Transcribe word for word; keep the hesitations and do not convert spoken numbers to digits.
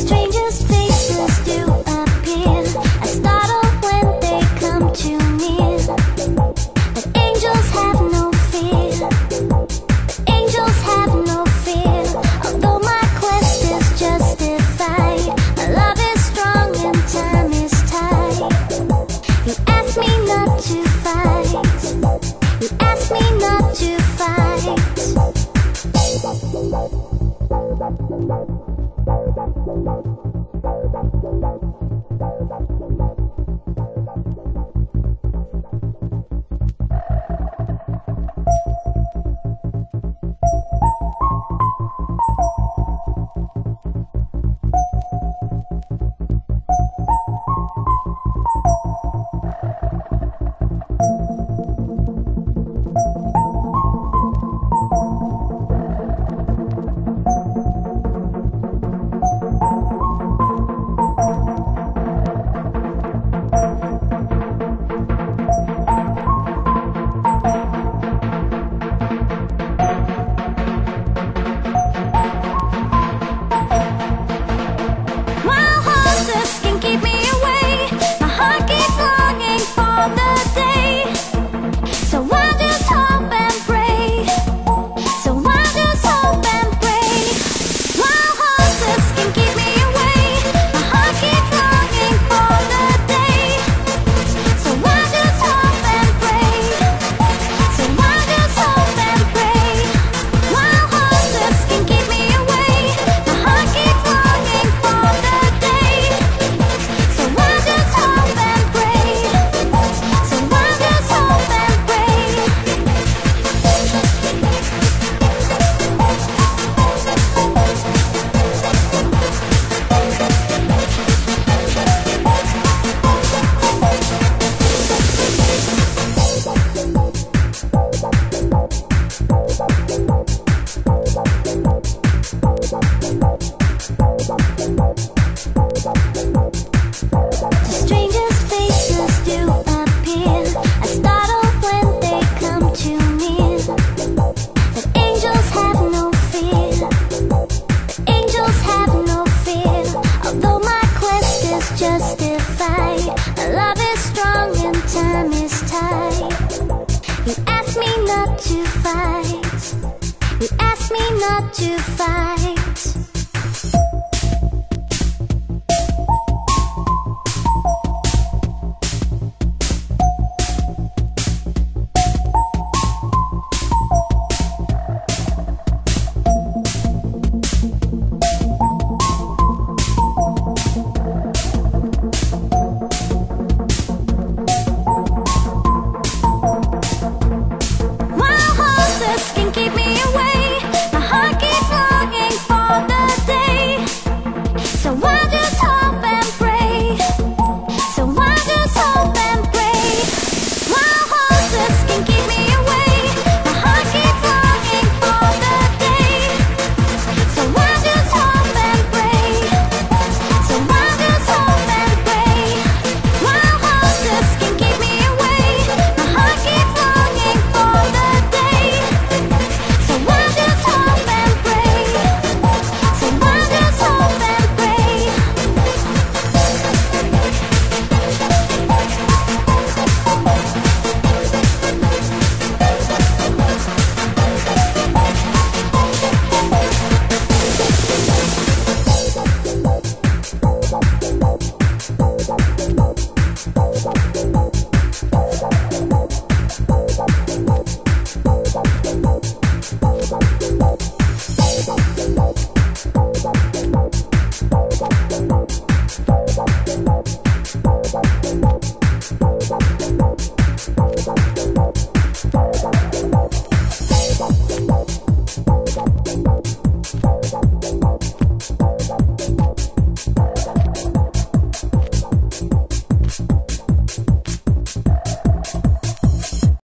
Strangest faces do appear. I startle when they come too near. But angels have no fear. But angels have no fear. Although my quest is justified, my love is strong and time is tight. You ask me not to fight. You ask me not to fight. You ask me not to fight. You ask me not to fight.